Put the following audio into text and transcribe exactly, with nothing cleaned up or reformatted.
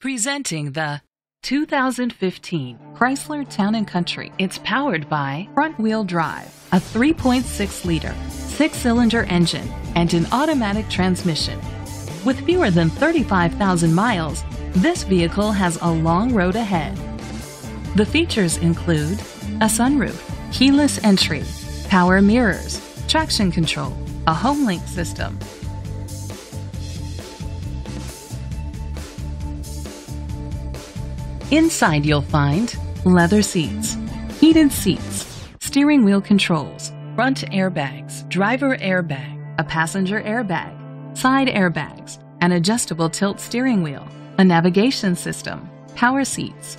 Presenting the two thousand fifteen Chrysler Town and Country. It's powered by front-wheel drive, a three point six liter, six-cylinder engine, and an automatic transmission. With fewer than thirty-five thousand miles, this vehicle has a long road ahead. The features include a sunroof, keyless entry, power mirrors, traction control, a HomeLink system. Inside you'll find leather seats, heated seats, steering wheel controls, front airbags, driver airbag, a passenger airbag, side airbags, an adjustable tilt steering wheel, a navigation system, power seats.